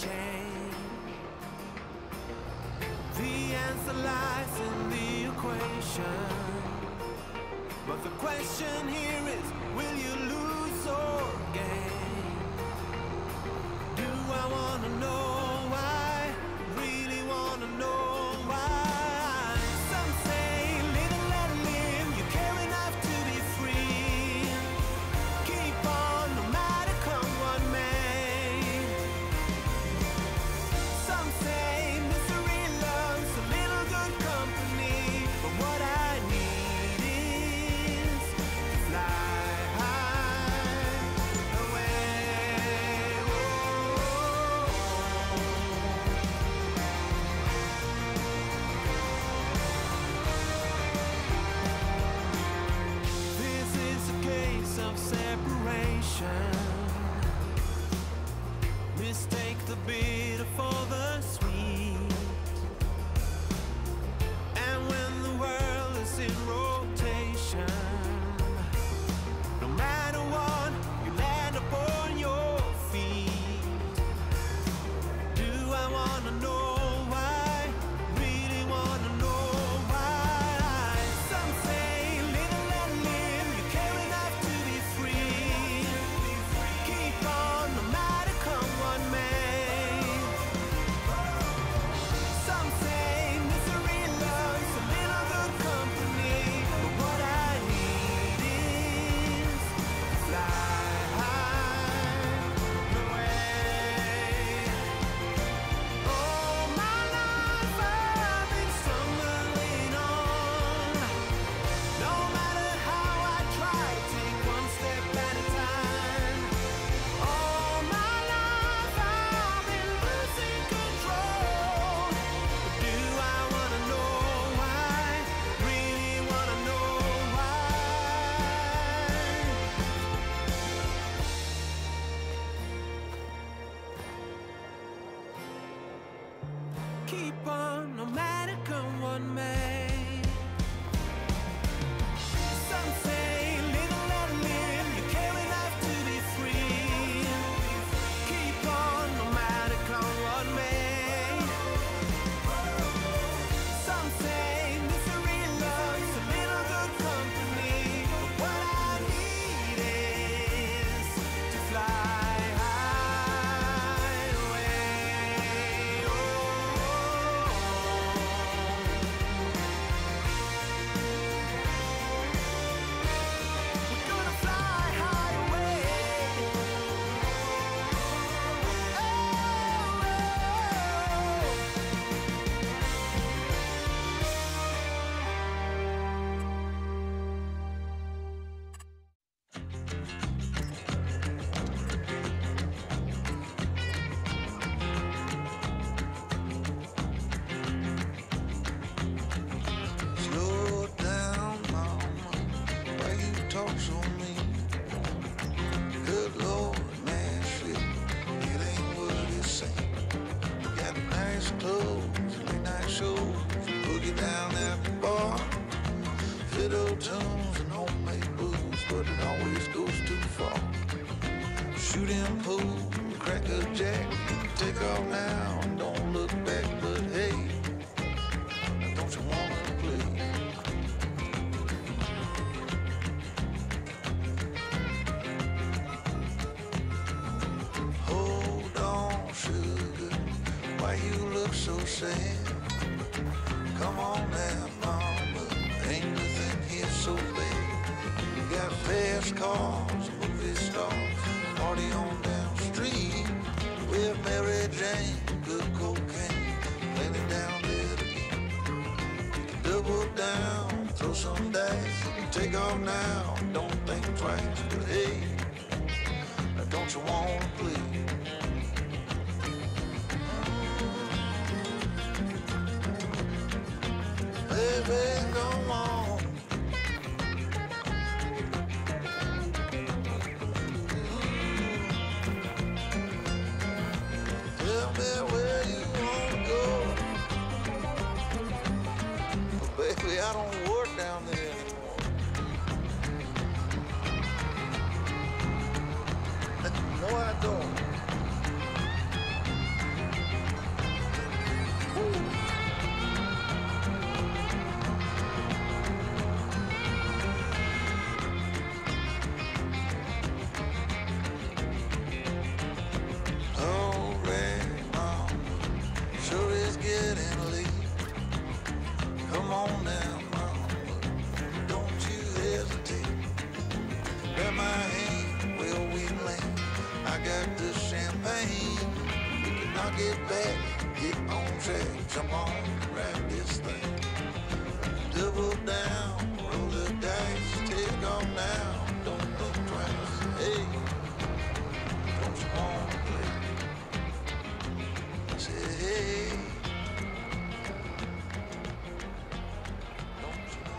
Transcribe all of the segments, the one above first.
change. The answer lies in the equation, but the question here is, will you lose or gain? Do I wanna know why? Really wanna know why? Some say live and let live, you care enough to be free. Keep on no matter come what may. Some say of separation, mistake the bitter for the sweet. And when the world is in rotation, no matter what, you land upon your feet. Do I wanna know? Keep on, no matter come what may. Some say live and let live, you care enough to be free. Keep on, no matter come what may. Some say misery loves a little good company, but what I need is to fly. Come on now, mama, ain't nothing here so bad. You got fast cars, movie stars, party on down the street. We're Mary Jane, good cocaine, plenty down there to eat. Double down, throw some dice, take off now, don't think twice. But hey, now don't you want to play? Baby, go on. Tell me where you wanna go. Baby, I don't work down there. I'll get back, get on track, come on, ride this thing. Double down, roll the dice, take off now, don't look twice, hey, don't you wanna play? Say hey, don't you wanna play?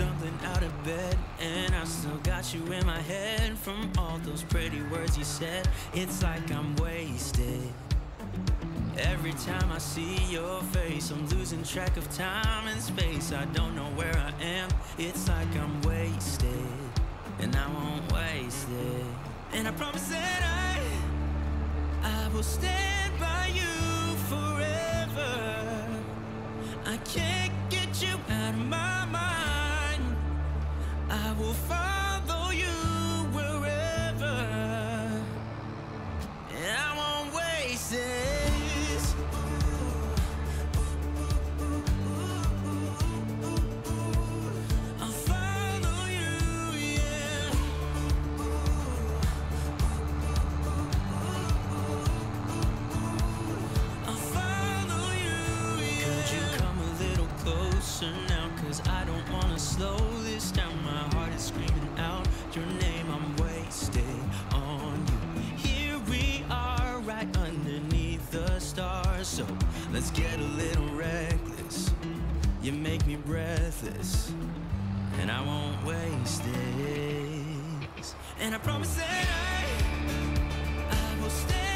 stumbling out of bed, and I still got you in my head from all those pretty words you said. It's like I'm wasted. Every time I see your face, I'm losing track of time and space. I don't know where I am. It's like I'm wasted, and I won't waste it. And I promise that I will stand by you forever. I can't get you out of my mind. I will follow you wherever, and I won't waste it. Now, 'cause I don't wanna slow this down. My heart is screaming out your name. I'm wasted on you. Here we are, right underneath the stars. So let's get a little reckless. You make me breathless, and I won't waste it. And I promise that I will stay.